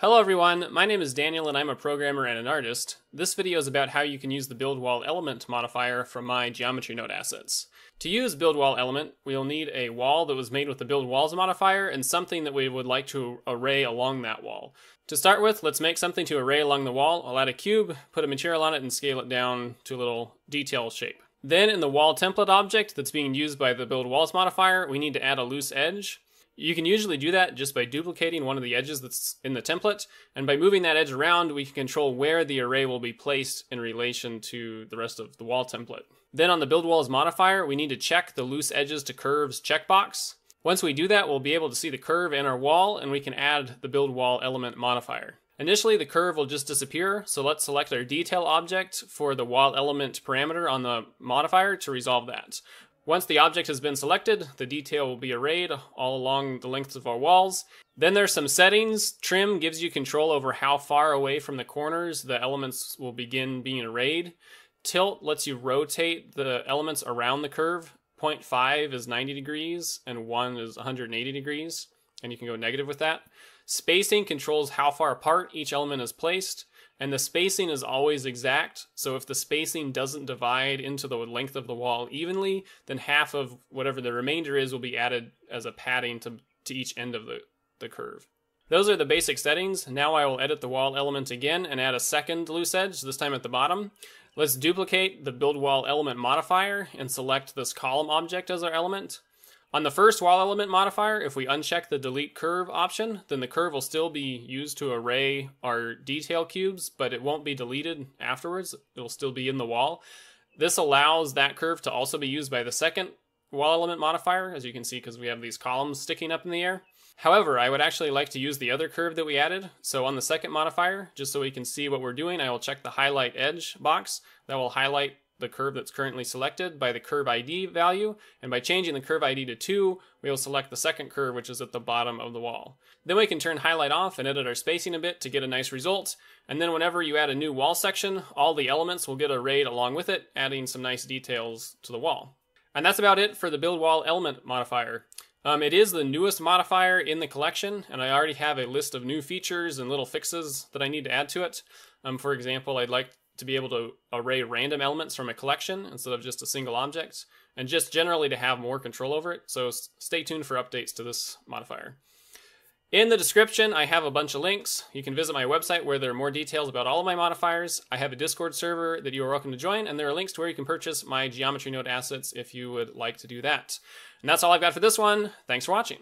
Hello everyone, my name is Daniel and I'm a programmer and an artist. This video is about how you can use the Build Wall Element modifier from my Geometry Node assets. To use Build Wall Element, we'll need a wall that was made with the Build Walls modifier and something that we would like to array along that wall. To start with, let's make something to array along the wall. I'll add a cube, put a material on it, and scale it down to a little detail shape. Then in the Wall Template object that's being used by the Build Walls modifier, we need to add a loose edge. You can usually do that just by duplicating one of the edges that's in the template, and by moving that edge around, we can control where the array will be placed in relation to the rest of the wall template. Then on the Build Walls modifier, we need to check the loose edges to curves checkbox. Once we do that, we'll be able to see the curve in our wall, and we can add the Build Wall Element modifier. Initially, the curve will just disappear, so let's select our detail object for the wall element parameter on the modifier to resolve that. Once the object has been selected, the detail will be arrayed all along the lengths of our walls. Then there's some settings. Trim gives you control over how far away from the corners the elements will begin being arrayed. Tilt lets you rotate the elements around the curve. 0.5 is 90 degrees and 1 is 180 degrees, and you can go negative with that. Spacing controls how far apart each element is placed. And the spacing is always exact, so if the spacing doesn't divide into the length of the wall evenly, then half of whatever the remainder is will be added as a padding to each end of the curve. Those are the basic settings. Now I will edit the wall element again and add a second loose edge, this time at the bottom. Let's duplicate the Build Wall Element modifier and select this column object as our element. On the first wall element modifier, if we uncheck the delete curve option, then the curve will still be used to array our detail cubes, but it won't be deleted afterwards. It'll still be in the wall. This allows that curve to also be used by the second wall element modifier, as you can see, because we have these columns sticking up in the air. However, I would actually like to use the other curve that we added. So on the second modifier, just so we can see what we're doing, I will check the highlight edge box. That will highlight the curve that's currently selected by the Curve ID value, and by changing the Curve ID to 2, we will select the second curve, which is at the bottom of the wall. Then we can turn highlight off and edit our spacing a bit to get a nice result, and then whenever you add a new wall section, all the elements will get arrayed along with it, adding some nice details to the wall. And that's about it for the Build Wall Element modifier. It is the newest modifier in the collection, and I already have a list of new features and little fixes that I need to add to it. For example, I'd like to be able to array random elements from a collection instead of just a single object, and just generally to have more control over it, so stay tuned for updates to this modifier. In the description, I have a bunch of links. You can visit my website where there are more details about all of my modifiers. I have a Discord server that you are welcome to join, and there are links to where you can purchase my Geometry Node assets if you would like to do that. And that's all I've got for this one. Thanks for watching.